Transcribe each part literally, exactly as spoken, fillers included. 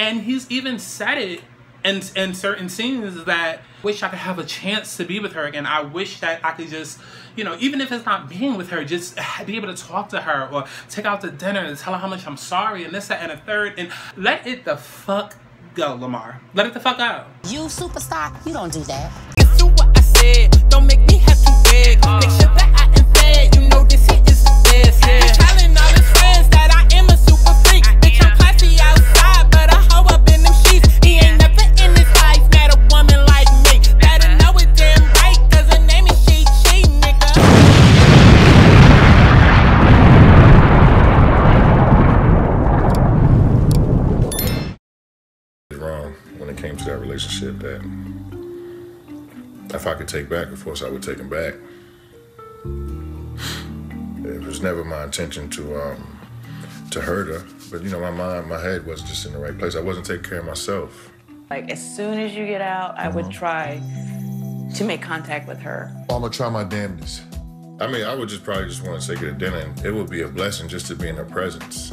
And he's even said it in, in certain scenes that, wish I could have a chance to be with her again. I wish that I could just, you know, even if it's not being with her, just be able to talk to her or take out to dinner and tell her how much I'm sorry and this, that, and a third. And let it the fuck go, Lamar. Let it the fuck go. You superstar, you don't do that. You do what I said. Don't make me have to beg. Uh. Make sure that I am fed. You know this hit is the best. Yeah. He's telling all his friends that I am a super freak. I Bitch, am. I'm classy outside, but I hoe up in them sheets. He ain't never in his life met a woman like me. Relationship that if I could take back, of course I would take him back. It was never my intention to um, to hurt her, but you know, my mind, my head wasn't just in the right place. I wasn't taking care of myself. Like as soon as you get out, I mm-hmm. would try to make contact with her. I'm gonna try my damnedest. I mean, I would just probably just want to take her to dinner, and it would be a blessing just to be in her presence.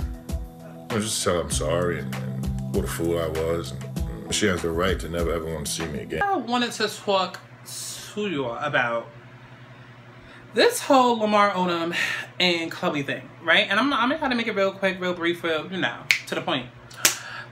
I would just tell her I'm sorry and, and what a fool I was. And, she has the right to never ever want to see me again. I wanted to talk to you about this whole Lamar Odom and Khloe thing, right? And I'm, I'm going to try to make it real quick, real brief, real, you know, to the point.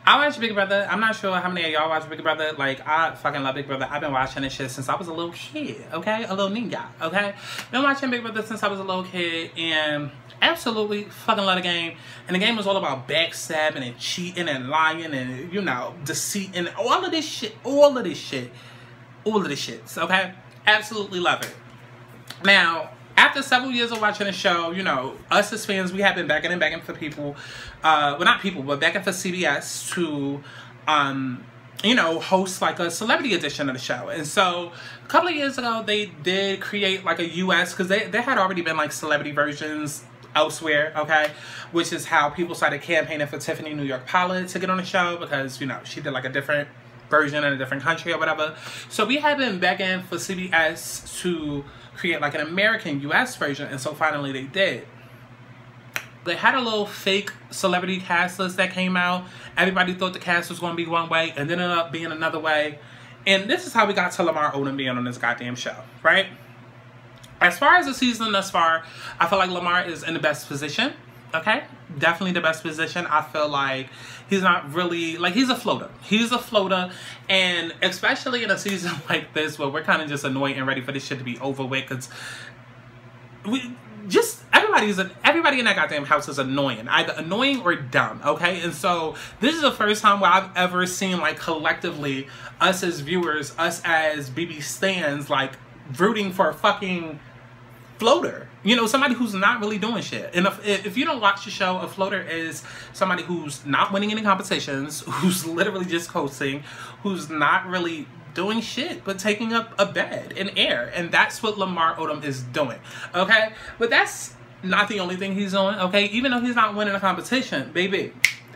I watch Big Brother. I'm not sure how many of y'all watch Big Brother. Like, I fucking love Big Brother. I've been watching this shit since I was a little kid, okay? A little ninja, okay? Been watching Big Brother since I was a little kid, and absolutely fucking love the game. And the game was all about backstabbing and cheating and lying and, you know, deceit and all of this shit. All of this shit. All of this shit, okay? Absolutely love it. Now, after several years of watching the show, you know, us as fans, we have been backing and backing for people. Uh, well, not people, but backing for C B S to, um, you know, host like a celebrity edition of the show. And so a couple of years ago, they did create like a U S, because they, they had already been like celebrity versions elsewhere, okay? Which is how people started campaigning for Tiffany New York Pollard to get on the show because, you know, she did like a different version in a different country or whatever. So we had been begging for C B S to create like an American U S version, and so finally they did. They had a little fake celebrity cast list that came out. Everybody thought the cast was going to be one way and then ended up being another way. And this is how we got to Lamar Odom being on this goddamn show, right? As far as the season thus far, I feel like Lamar is in the best position, okay? Definitely the best position. I feel like he's not really, like he's a floater. He's a floater, and especially in a season like this where we're kind of just annoyed and ready for this shit to be over with, because we just, everybody's, everybody in that goddamn house is annoying. Either annoying or dumb, okay? And so this is the first time where I've ever seen, like, collectively, us as viewers, us as B B stans, like, rooting for a fucking floater, you know, somebody who's not really doing shit. And if, if you don't watch the show, a floater is somebody who's not winning any competitions, who's literally just coasting, who's not really doing shit but taking up a bed and air. And that's what Lamar Odom is doing, okay? But that's not the only thing he's doing, okay? Even though he's not winning a competition, baby,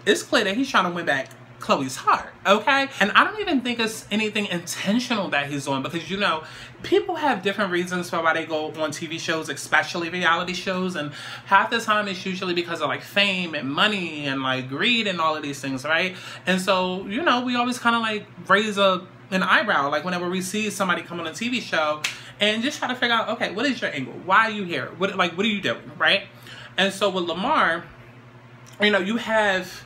it's clear that he's trying to win back Khloe's heart, okay? And I don't even think it's anything intentional that he's doing, because, you know, people have different reasons for why they go on T V shows, especially reality shows, and half the time it's usually because of, like, fame and money and, like, greed and all of these things, right? And so, you know, we always kind of, like, raise a, an eyebrow, like, whenever we see somebody come on a T V show and just try to figure out, okay, what is your angle? Why are you here? What, like, what are you doing, right? And so with Lamar, you know, you have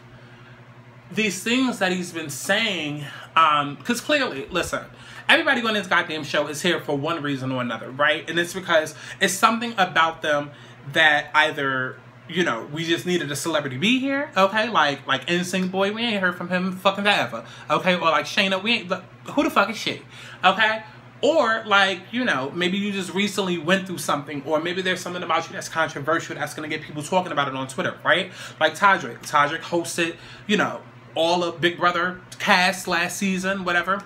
these things that he's been saying, um, because clearly, listen, everybody on this goddamn show is here for one reason or another, right? And it's because it's something about them that either, you know, we just needed a celebrity to be here, okay? Like, like N sync boy, we ain't heard from him fucking forever, okay? Or like Shayna, we ain't, who the fuck is she, okay? Or, like, you know, maybe you just recently went through something, or maybe there's something about you that's controversial that's gonna get people talking about it on Twitter, right? Like Todrick, Todrick hosted, you know, all of Big Brother cast last season, whatever,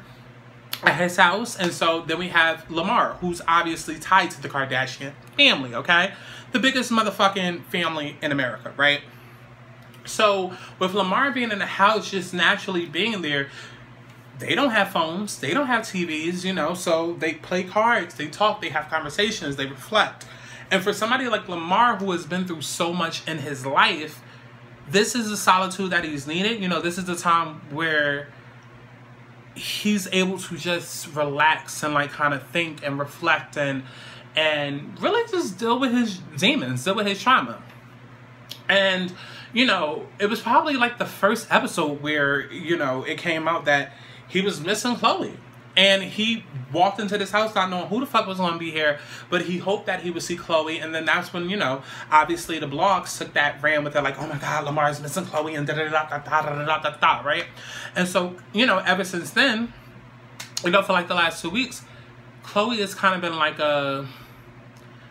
at his house. And so then we have Lamar, who's obviously tied to the Kardashian family, okay? The biggest motherfucking family in America, right? So with Lamar being in the house, just naturally being there, they don't have phones, they don't have T Vs, you know, so they play cards, they talk, they have conversations, they reflect. And for somebody like Lamar, who has been through so much in his life, this is the solitude that he's needed. You know, this is the time where he's able to just relax and like kind of think and reflect and and really just deal with his demons, deal with his trauma. And, you know, it was probably like the first episode where, you know, it came out that he was missing Khloe. And he walked into this house not knowing who the fuck was going to be here, but he hoped that he would see Khloe. And then that's when, you know, obviously the blogs took that, ran with it, like, oh my God, Lamar's missing Khloe, and da da da da da da da da da, right? And so, you know, ever since then, you know, for like the last two weeks, Khloe has kind of been like a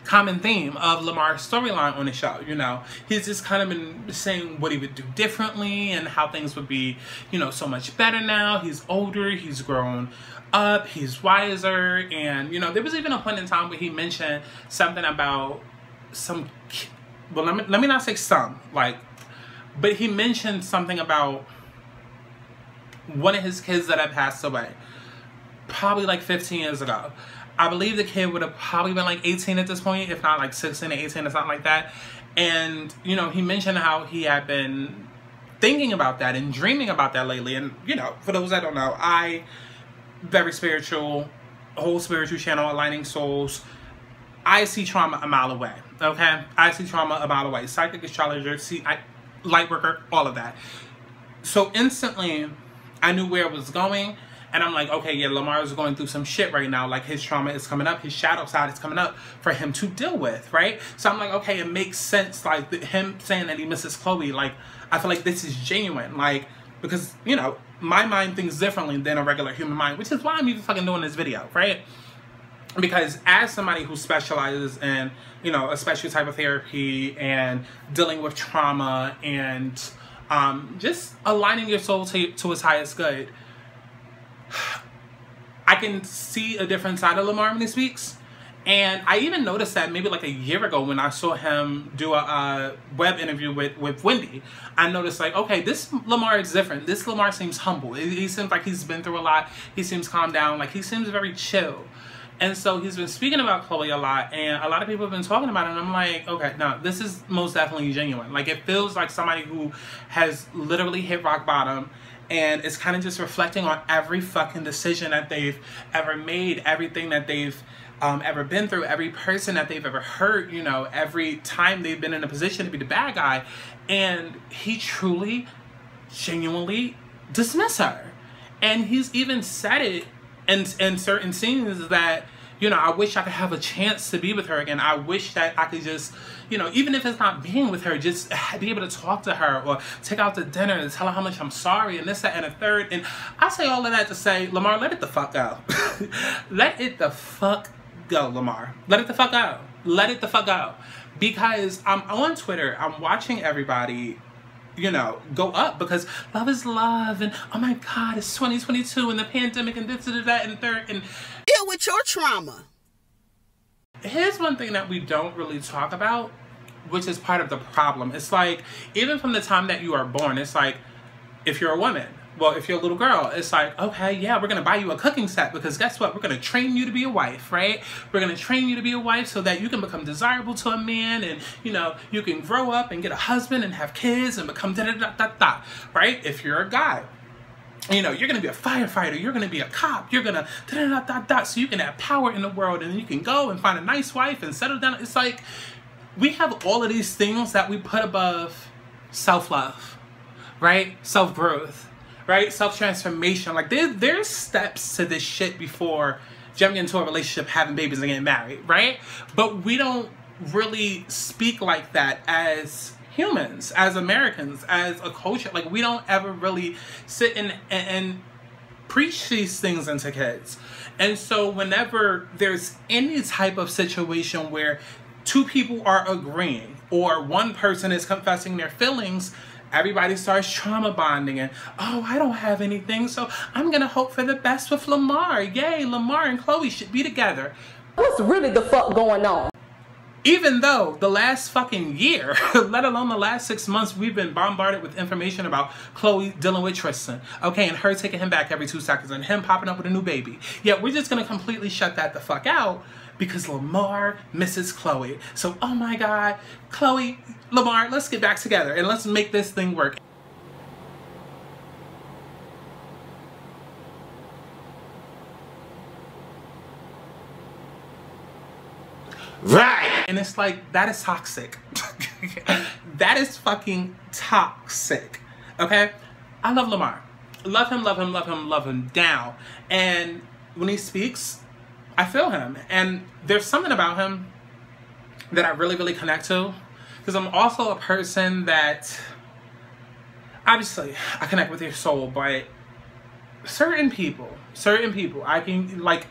common theme of Lamar's storyline on the show. You know, he's just kind of been saying what he would do differently and how things would be, you know, so much better now. He's older, he's grown up, he's wiser. And you know, there was even a point in time where he mentioned something about some, well, let me, let me not say some, like, but he mentioned something about one of his kids that had passed away probably like fifteen years ago. I believe the kid would have probably been like eighteen at this point, if not like sixteen or eighteen or something like that. And you know, he mentioned how he had been thinking about that and dreaming about that lately. And you know, for those that don't know, I very spiritual, whole spiritual channel, Aligning Souls. I see trauma a mile away, okay? I see trauma a mile away. Psychic astrologer, see, I, light worker, all of that. So instantly, I knew where it was going, and I'm like, okay, yeah, Lamar is going through some shit right now. Like, his trauma is coming up, his shadow side is coming up for him to deal with, right? So I'm like, okay, it makes sense, like, him saying that he misses Khloe. Like, I feel like this is genuine, like, because, you know, my mind thinks differently than a regular human mind, which is why I'm even fucking doing this video, right? Because as somebody who specializes in, you know, a special type of therapy and dealing with trauma and um, just aligning your soul to, to its highest good, I can see a different side of Lamar when he speaks. And I even noticed that maybe like a year ago when I saw him do a uh, web interview with, with Wendy. I noticed like, okay, this Lamar is different. This Lamar seems humble. He seems like he's been through a lot. He seems calmed down. Like, he seems very chill. And so he's been speaking about Khloe a lot. And a lot of people have been talking about it. And I'm like, okay, no, this is most definitely genuine. Like, it feels like somebody who has literally hit rock bottom. And it's kind of just reflecting on every fucking decision that they've ever made. Everything that they've Um, ever been through, every person that they've ever hurt, you know, every time they've been in a position to be the bad guy. And he truly, genuinely dismissed her. And he's even said it in, in certain scenes that, you know, I wish I could have a chance to be with her again. I wish that I could just, you know, even if it's not being with her, just be able to talk to her or take out to dinner and tell her how much I'm sorry and this, that, and a third. And I say all of that to say, Lamar, let it the fuck go. Let it the fuck go. Go, Lamar. Let it the fuck out. Let it the fuck out. Because I'm on Twitter. I'm watching everybody, you know, go up because love is love. And oh my God, it's twenty twenty-two and the pandemic and this and that and third. And deal with your trauma. Here's one thing that we don't really talk about, which is part of the problem. It's like, even from the time that you are born, it's like, if you're a woman, well, if you're a little girl, it's like, okay, yeah, we're going to buy you a cooking set because guess what? We're going to train you to be a wife, right? We're going to train you to be a wife so that you can become desirable to a man and, you know, you can grow up and get a husband and have kids and become da-da-da-da-da, right? If you're a guy, you know, you're going to be a firefighter. You're going to be a cop. You're going to da-da-da-da-da so you can have power in the world and you can go and find a nice wife and settle down. It's like we have all of these things that we put above self-love, right? Self-growth. Right? Self-transformation. Like, there, there's steps to this shit before jumping into a relationship, having babies, and getting married, right? But we don't really speak like that as humans, as Americans, as a culture. Like, we don't ever really sit and, and, and preach these things into kids. And so whenever there's any type of situation where two people are agreeing or one person is confessing their feelings, everybody starts trauma bonding and, oh, I don't have anything, so I'm going to hope for the best with Lamar. Yay, Lamar and Khloe should be together. What's really the fuck going on? Even though the last fucking year, let alone the last six months, we've been bombarded with information about Khloe dealing with Tristan, okay, and her taking him back every two seconds and him popping up with a new baby. Yet we're just going to completely shut that the fuck out because Lamar misses Khloe. So, oh my God, Khloe, Lamar, let's get back together and let's make this thing work. Right. And it's like, that is toxic. That is fucking toxic. Okay? I love Lamar. Love him, love him, love him, love him down. And when he speaks, I feel him. And there's something about him that I really, really connect to. Because I'm also a person that, obviously, I connect with your soul, but certain people, certain people, I can, like,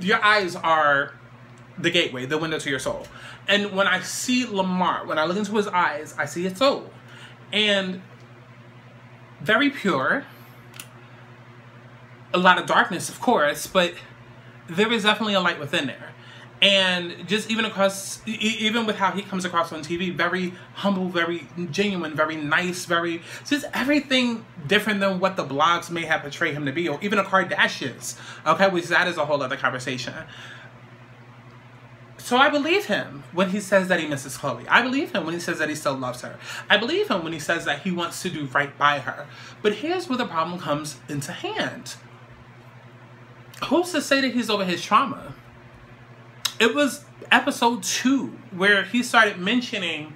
your eyes are the gateway, the window to your soul. And when I see Lamar, when I look into his eyes, I see his soul. And very pure. A lot of darkness, of course, but there is definitely a light within there. And just even across, even with how he comes across on T V, very humble, very genuine, very nice, very, just everything different than what the blogs may have portrayed him to be, or even the Kardashians, okay, which that is a whole other conversation. So I believe him when he says that he misses Khloe. I believe him when he says that he still loves her. I believe him when he says that he wants to do right by her. But here's where the problem comes into hand. Who's to say that he's over his trauma? It was episode two where he started mentioning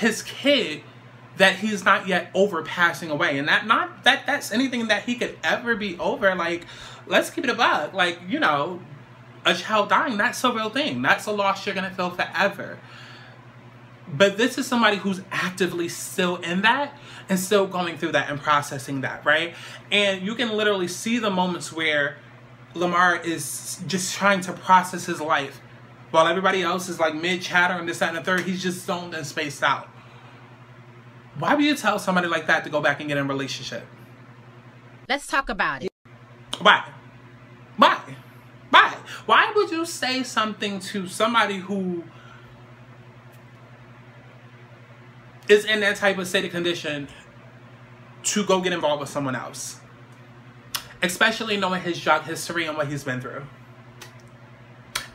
his kid that he's not yet over passing away. And that not that that's anything that he could ever be over. Like, let's keep it a buck. Like, you know, a child dying, that's a real thing. That's a loss you're going to feel forever. But this is somebody who's actively still in that and still going through that and processing that, right? And you can literally see the moments where Lamar is just trying to process his life while everybody else is like mid-chatter and this, that, and the third. He's just zoned and spaced out. Why would you tell somebody like that to go back and get in a relationship? Let's talk about it. Why? Why? Why? Why would you say something to somebody who is in that type of state of condition to go get involved with someone else? Especially knowing his drug history and what he's been through.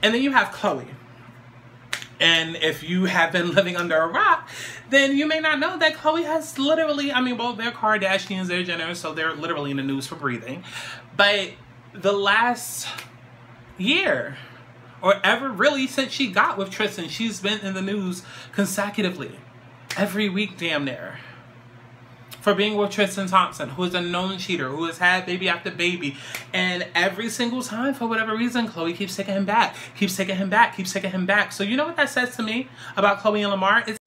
And then you have Khloe. And if you have been living under a rock, then you may not know that Khloe has literally, I mean, well, they're Kardashians, they're Jenner, so they're literally in the news for breathing. But the last year, or ever really since she got with Tristan, she's been in the news consecutively. Every week, damn near. For being with Tristan Thompson, who is a known cheater, who has had baby after baby. And every single time, for whatever reason, Khloe keeps taking him back. Keeps taking him back. Keeps taking him back. So you know what that says to me about Khloe and Lamar? It's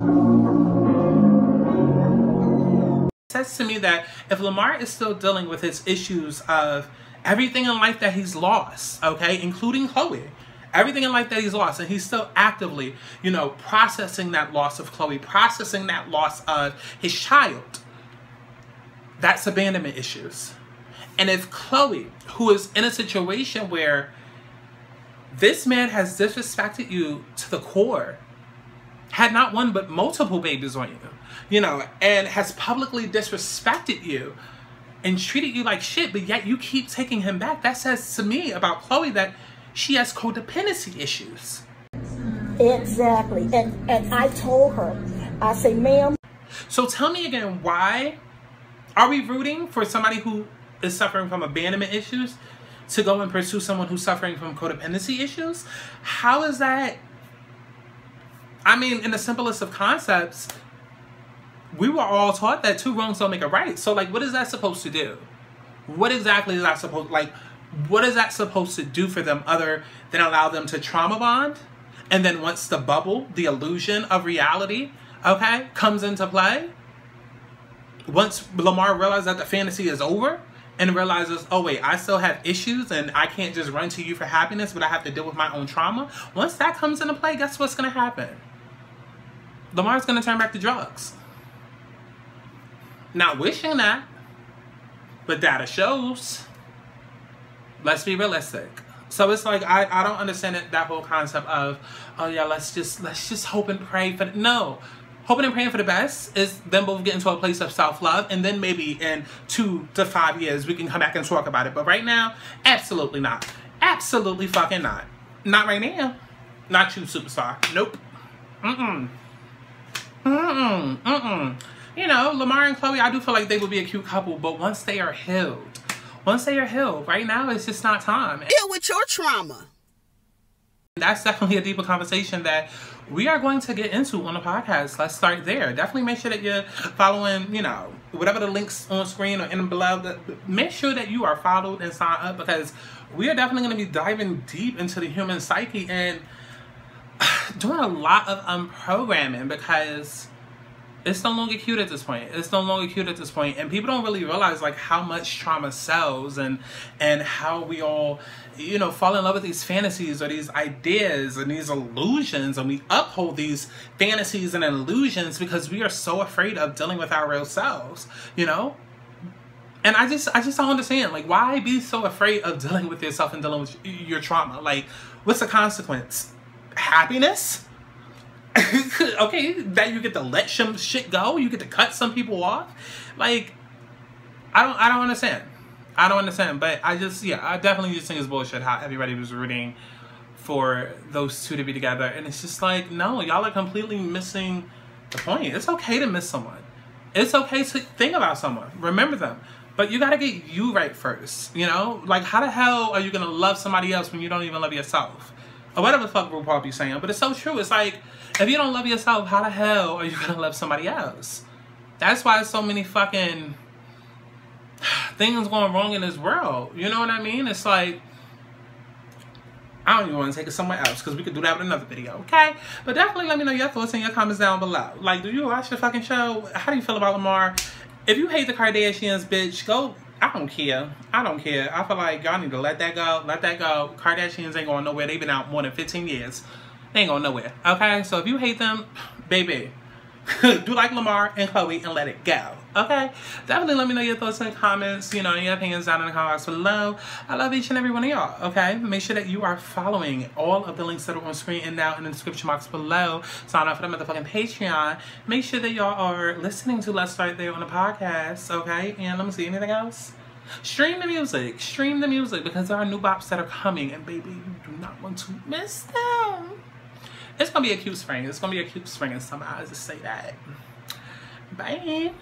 it says to me that if Lamar is still dealing with his issues of everything in life that he's lost, okay, including Khloe, everything in life that he's lost, and he's still actively, you know, processing that loss of Khloe, processing that loss of his child, that's abandonment issues. And if Khloe, who is in a situation where this man has disrespected you to the core, had not one but multiple babies on you, you know, and has publicly disrespected you, and treated you like shit, but yet you keep taking him back. That says to me about Khloe that she has codependency issues. Exactly. And and I told her, I say, ma'am. So tell me again, why are we rooting for somebody who is suffering from abandonment issues to go and pursue someone who's suffering from codependency issues? How is that? I mean, in the simplest of concepts, we were all taught that two wrongs don't make a right. So, like, what is that supposed to do? What exactly is that supposed, like, what is that supposed to do for them other than allow them to trauma bond? And then once the bubble, the illusion of reality, okay, comes into play, once Lamar realizes that the fantasy is over and realizes, oh, wait, I still have issues and I can't just run to you for happiness, but I have to deal with my own trauma. Once that comes into play, guess what's going to happen? Lamar's going to turn back to drugs. Not wishing that, but data shows. Let's be realistic. So it's like I, I don't understand it, that whole concept of, oh yeah, let's just let's just hope and pray for the, no, hoping and praying for the best is then both get into a place of self love, and then maybe in two to five years we can come back and talk about it. But right now, absolutely not, absolutely fucking not. Not right now. Not you, superstar. Nope. Mm-mm. Mm-mm. Mm-mm. You know, Lamar and Khloe, I do feel like they would be a cute couple, but once they are healed, once they are healed, right now it's just not time. Deal with your trauma. That's definitely a deeper conversation that we are going to get into on the podcast. Let's start there. Definitely make sure that you're following, you know, whatever the links on screen or in below. Make sure that you are followed and signed up, because we are definitely going to be diving deep into the human psyche and doing a lot of unprogramming, because it's no longer cute at this point. It's no longer cute at this point. And people don't really realize like how much trauma sells, and and how we all, you know, fall in love with these fantasies or these ideas and these illusions, and we uphold these fantasies and illusions because we are so afraid of dealing with our real selves, you know? And I just I just don't understand. Like, why be so afraid of dealing with yourself and dealing with your trauma? Like, what's the consequence? Happiness? Okay, that you get to let some shit go, you get to cut some people off. Like, I don't, I don't understand. I don't understand. But I just, yeah, I definitely just think it's bullshit how everybody was rooting for those two to be together, and it's just like, no, y'all are completely missing the point. It's okay to miss someone. It's okay to think about someone, remember them, but you gotta get you right first. You know, like, how the hell are you gonna love somebody else when you don't even love yourself? Or whatever the fuck RuPaul be saying. But it's so true. It's like, if you don't love yourself, how the hell are you going to love somebody else? That's why so many fucking things going wrong in this world. You know what I mean? It's like, I don't even want to take it somewhere else, because we could do that with another video, okay? But definitely let me know your thoughts in your comments down below. Like, do you watch the fucking show? How do you feel about Lamar? If you hate the Kardashians, bitch, go... I don't care. I don't care. I feel like y'all need to let that go. Let that go. Kardashians ain't going nowhere. They've been out more than fifteen years. They ain't going nowhere. Okay? So if you hate them, baby, do like Lamar and Khloe and let it go. Okay? Definitely let me know your thoughts in the comments. You know, your opinions down in the comments below. I love each and every one of y'all. Okay? Make sure that you are following all of the links that are on screen and now in the description box below. Sign up for the motherfucking Patreon. Make sure that y'all are listening to Let's Start There on the podcast. Okay? And let me see. Anything else? Stream the music. Stream the music, because there are new bops that are coming. And baby, you do not want to miss them. It's going to be a cute spring. It's going to be a cute spring in some eyes. Just say that. Bye.